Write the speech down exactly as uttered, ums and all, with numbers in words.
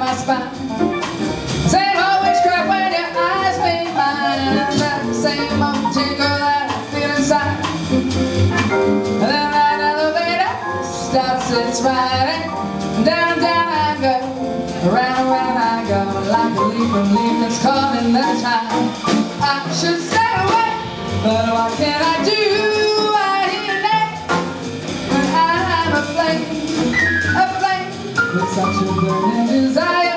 my spine. Same old witchcraft when your eyes meet mine. I'm that same old tingle that I feel inside. And then that elevator starts its ride. Down, down I go, around, around I go, like a leaf from leaf that's calling the time. I should stay away, but what can I do? I hear that when I have a flame. With such a burning desire.